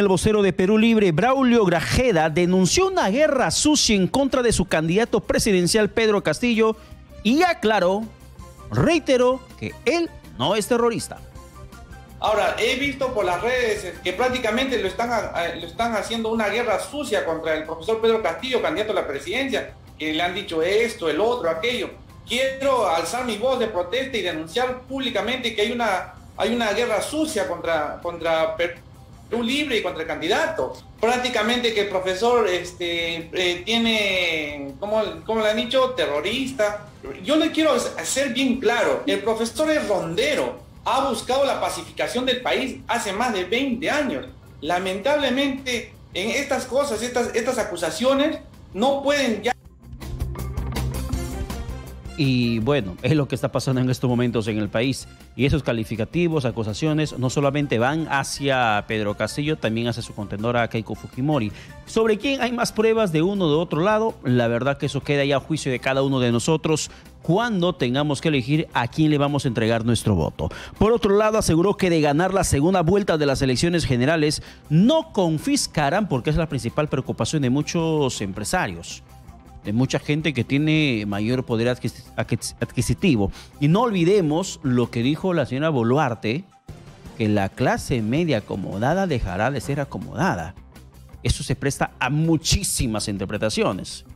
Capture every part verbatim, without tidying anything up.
El vocero de Perú Libre, Braulio Grajeda, denunció una guerra sucia en contra de su candidato presidencial Pedro Castillo y aclaró, reiteró, que él no es terrorista. Ahora, he visto por las redes que prácticamente lo están, lo están haciendo una guerra sucia contra el profesor Pedro Castillo, candidato a la presidencia, que le han dicho esto, el otro, aquello. Quiero alzar mi voz de protesta y denunciar públicamente que hay una, hay una guerra sucia contra, contra Perú Libre y contra el candidato. Prácticamente que el profesor este, eh, tiene, como, como le han dicho, terrorista. Yo le quiero hacer bien claro, el profesor es rondero, ha buscado la pacificación del país hace más de veinte años. Lamentablemente, en estas cosas, estas, estas acusaciones no pueden ya... Y bueno, es lo que está pasando en estos momentos en el país. Y esos calificativos, acusaciones, no solamente van hacia Pedro Castillo, también hacia su contendora Keiko Fujimori. Sobre quién hay más pruebas de uno o de otro lado, la verdad que eso queda ya a juicio de cada uno de nosotros cuando tengamos que elegir a quién le vamos a entregar nuestro voto. Por otro lado, aseguró que de ganar la segunda vuelta de las elecciones generales no confiscarán, porque es la principal preocupación de muchos empresarios, de mucha gente que tiene mayor poder adquisitivo. Y no olvidemos lo que dijo la señora Boluarte, que la clase media acomodada dejará de ser acomodada. Eso se presta a muchísimas interpretaciones,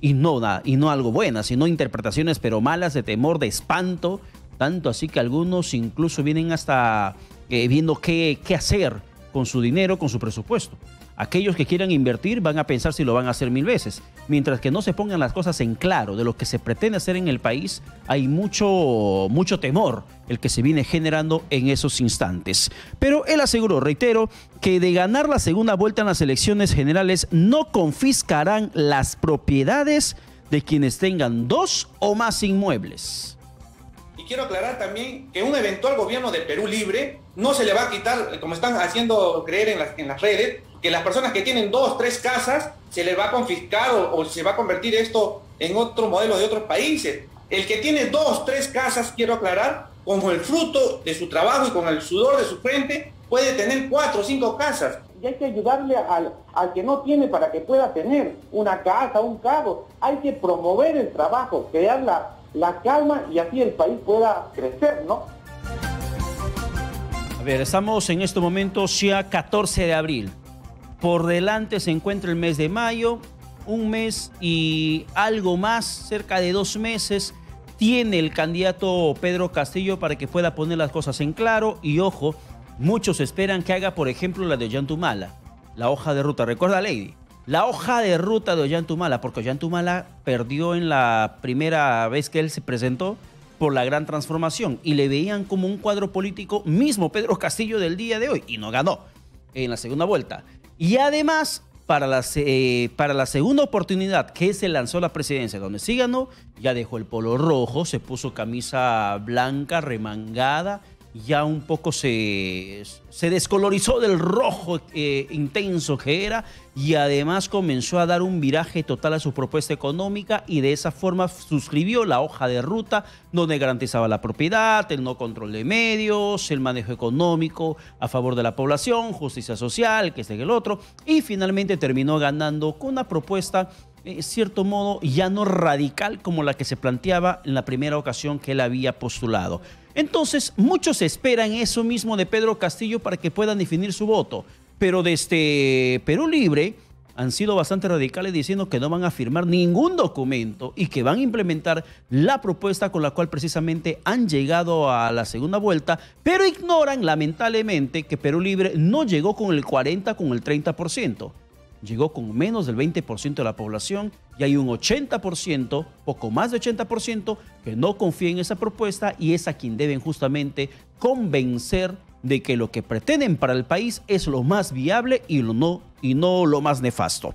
y no, y no algo buenas, sino interpretaciones pero malas, de temor, de espanto, tanto así que algunos incluso vienen hasta eh, viendo qué, qué hacer con su dinero, con su presupuesto. Aquellos que quieran invertir van a pensar si lo van a hacer mil veces. Mientras que no se pongan las cosas en claro de lo que se pretende hacer en el país, hay mucho, mucho temor el que se viene generando en esos instantes. Pero él aseguró, reitero, que de ganar la segunda vuelta en las elecciones generales no confiscarán las propiedades de quienes tengan dos o más inmuebles. Y quiero aclarar también que un eventual gobierno de Perú Libre no se le va a quitar, como están haciendo creer en las, en las redes, que las personas que tienen dos, tres casas se les va a confiscar o, o se va a convertir esto en otro modelo de otros países. El que tiene dos, tres casas, quiero aclarar, como el fruto de su trabajo y con el sudor de su frente, puede tener cuatro o cinco casas. Y hay que ayudarle al, al que no tiene para que pueda tener una casa, un cargo. Hay que promover el trabajo, crear la, la calma y así el país pueda crecer, ¿no? A ver, estamos en este momento ya catorce de abril. Por delante se encuentra el mes de mayo, un mes y algo más, cerca de dos meses, tiene el candidato Pedro Castillo para que pueda poner las cosas en claro. Y ojo, muchos esperan que haga, por ejemplo, la de Ollanta Humala, la hoja de ruta. Recuerda, Lady, la hoja de ruta de Ollanta Humala, porque Ollanta Humala perdió en la primera vez que él se presentó, por la gran transformación, y le veían como un cuadro político mismo Pedro Castillo del día de hoy, y no ganó en la segunda vuelta. Y además, para la, eh, para la segunda oportunidad que se lanzó la presidencia, donde sí ganó, ya dejó el polo rojo, se puso camisa blanca, remangada, ya un poco se, se descolorizó del rojo eh, intenso que era, y además comenzó a dar un viraje total a su propuesta económica, y de esa forma suscribió la hoja de ruta donde garantizaba la propiedad, el no control de medios, el manejo económico a favor de la población, justicia social, que es el otro, y finalmente terminó ganando con una propuesta en cierto modo ya no radical como la que se planteaba en la primera ocasión que él había postulado. Entonces, muchos esperan eso mismo de Pedro Castillo para que puedan definir su voto. Pero desde Perú Libre han sido bastante radicales diciendo que no van a firmar ningún documento y que van a implementar la propuesta con la cual precisamente han llegado a la segunda vuelta, pero ignoran lamentablemente que Perú Libre no llegó con el cuarenta, con el treinta por ciento. Llegó con menos del veinte por ciento de la población y hay un ochenta por ciento, poco más de ochenta por ciento, que no confía en esa propuesta y es a quien deben justamente convencer de que lo que pretenden para el país es lo más viable y, lo no, y no lo más nefasto.